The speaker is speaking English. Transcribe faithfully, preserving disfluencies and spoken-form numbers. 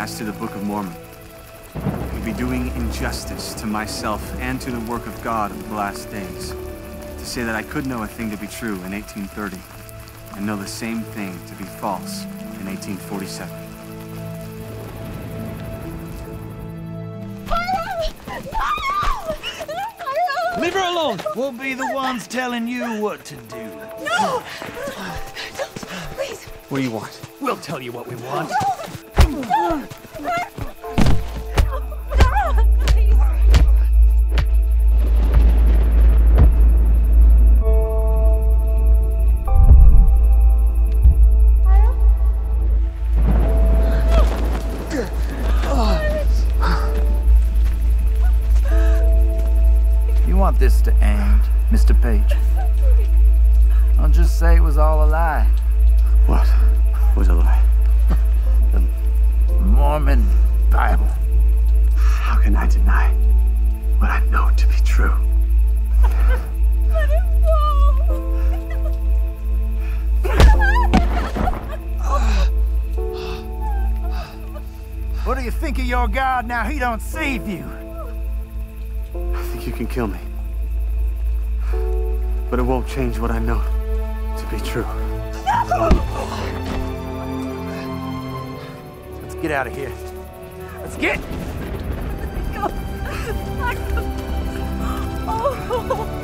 as to the Book of Mormon. It would be doing injustice to myself and to the work of God of the last days to say that I could know a thing to be true in eighteen thirty and know the same thing to be false in eighteen forty-seven. Leave her alone! We'll be the ones telling you what to do. No! Don't, please! What do you want? We'll tell you what we want. No! No! Darryl, please! Darryl? Want this to end, Mister Page? I'll just say it was all a lie. What was a lie? The Mormon Bible. How can I deny what I know to be true? Let it fall. What do you think of your God now? He don't save you. I think you can kill me. But it won't change what I know to be true. No! Let's get out of here. Let's get! Let me go. Oh.